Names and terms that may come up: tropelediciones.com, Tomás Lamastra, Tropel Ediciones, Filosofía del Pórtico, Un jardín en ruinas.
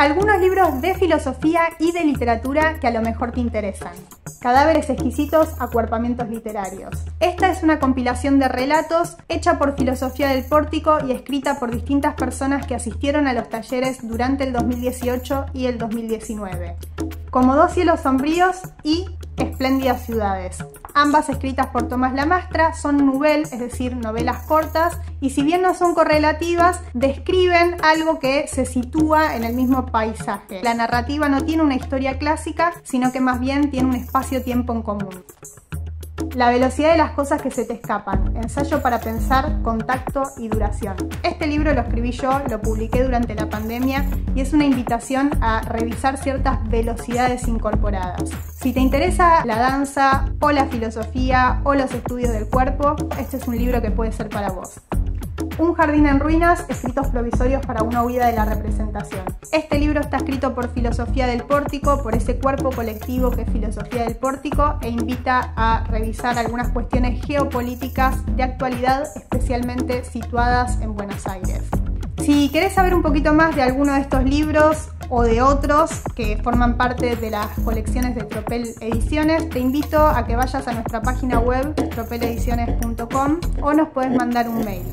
algunos libros de filosofía y de literatura que a lo mejor te interesan. Cadáveres exquisitos, acuerpamientos literarios. Esta es una compilación de relatos hecha por Filosofía del Pórtico y escrita por distintas personas que asistieron a los talleres durante el 2018 y el 2019. Como Dos cielos sombríos y Espléndidas ciudades. Ambas escritas por Tomás Lamastra son nouvelles, es decir, novelas cortas, y si bien no son correlativas, describen algo que se sitúa en el mismo paisaje. La narrativa no tiene una historia clásica, sino que más bien tiene un espacio-tiempo en común. La velocidad de las cosas que se te escapan. Ensayo para pensar, contacto y duración. Este libro lo escribí yo, lo publiqué durante la pandemia y es una invitación a revisar ciertas velocidades incorporadas. Si te interesa la danza o la filosofía o los estudios del cuerpo, este es un libro que puede ser para vos. Un jardín en ruinas, escritos provisorios para una huida de la representación. Este libro está escrito por Filosofía del Pórtico, por ese cuerpo colectivo que es Filosofía del Pórtico, e invita a revisar algunas cuestiones geopolíticas de actualidad, especialmente situadas en Buenos Aires. Si querés saber un poquito más de alguno de estos libros o de otros que forman parte de las colecciones de Tropel Ediciones, te invito a que vayas a nuestra página web tropelediciones.com o nos podés mandar un mail.